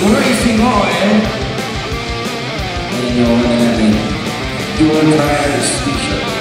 Where is he going? You know, I mean, you won't try this t-shirt.